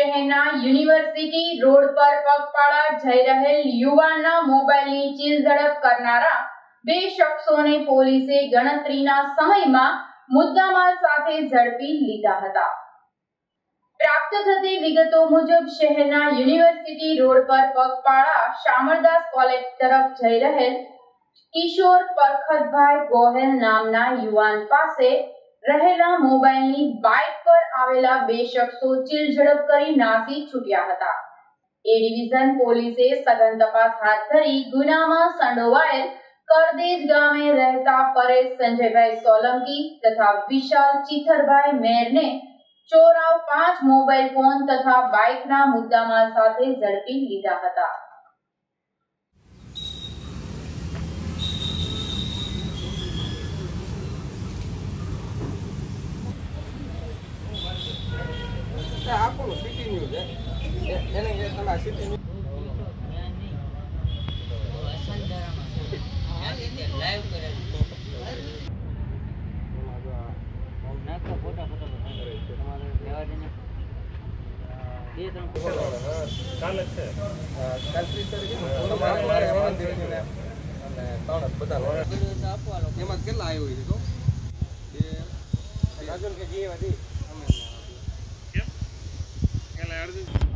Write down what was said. શહેરના university road પર પગપાળા જઈ રહેલ યુવાનના મોબાઈલની ચીલઝડપ કરનારા બે શખ્સોને પોલીસે ગણતરીના સમયમાં મુદ્દામાલ સાથે ઝડપી લીધા હતા। પ્રાપ્ત થતી વિગતો મુજબ શહેરના યુનિવર્સિટી રોડ પર પગપાળા શામળદાસ કોલેજ તરફ જઈ રહેલ કિશોર પરખતભાઈ ગોહેલ નામના યુવાન પાસે रहेला मोबाइलनी बाइक पर आवेला बे शख्सो चिलझड़प करी नासी छूट्या हता। ए डिविजन पोलीसे सघन तपास हाथ धरी गुनामां संडोवायेल करदेज गामे रहता परेश संजयभाई सोलंकी तथा विशाल चिथरभाई मेरने चोराव 5 मोबाइल फोन तथा बाइकना मुद्दामाल साथे झड़पी लीधा हता। आपको सिटी न्यूज़ है यानी ये तुम्हारा सिटी न्यूज़ असल ड्रामा हां ये लाइव कर रहे हैं और ना तो फोटो फोटो बता रहे हैं तुम्हारे लेवा देने ये तुम कल से कल 30 तारीख को हमारे हवन देने ने ताण बता लो आपको आलो कीमत કેટલા આવી હોય તો ये राजन के जीवादी हमें क्या लड़ दी।